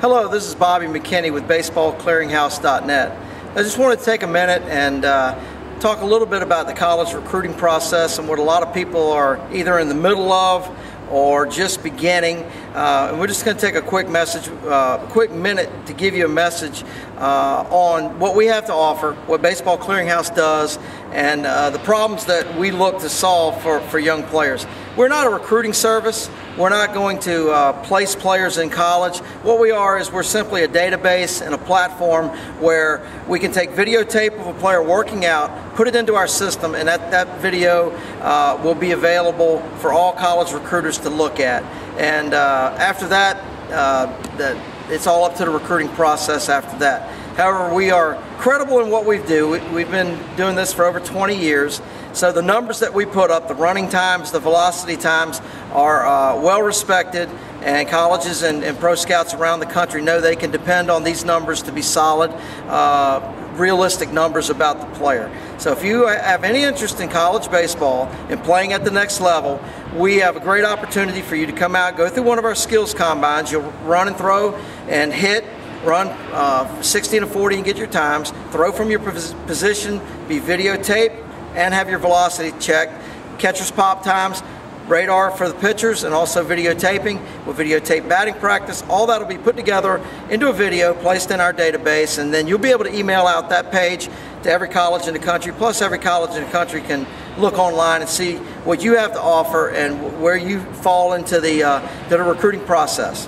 Hello, this is Bobby McKinney with BaseballClearinghouse.net. I just want to take a minute and talk a little bit about the college recruiting process and what a lot of people are either in the middle of or just beginning. We're just going to take a quick minute to give you a message on what we have to offer, what Baseball Clearinghouse does, and the problems that we look to solve for young players. We're not a recruiting service. We're not going to place players in college. What we are is we're simply a database and a platform where we can take videotape of a player working out, put it into our system, and that video will be available for all college recruiters to look at. And after that, it's all up to the recruiting process after that. However, we are credible in what we do. We've been doing this for over 20 years. So the numbers that we put up, the running times, the velocity times, are well respected, and colleges and pro scouts around the country know they can depend on these numbers to be solid, realistic numbers about the player. So if you have any interest in college baseball and playing at the next level, we have a great opportunity for you to come out, go through one of our skills combines. You'll run and throw and hit, run 16 to 40 and get your times, throw from your position, be videotaped, and have your velocity checked, catcher's pop times, radar for the pitchers, and also videotaping. We'll videotape batting practice. All that will be put together into a video, placed in our database, and then you'll be able to email out that page to every college in the country. Plus, every college in the country can look online and see what you have to offer and where you fall into the recruiting process.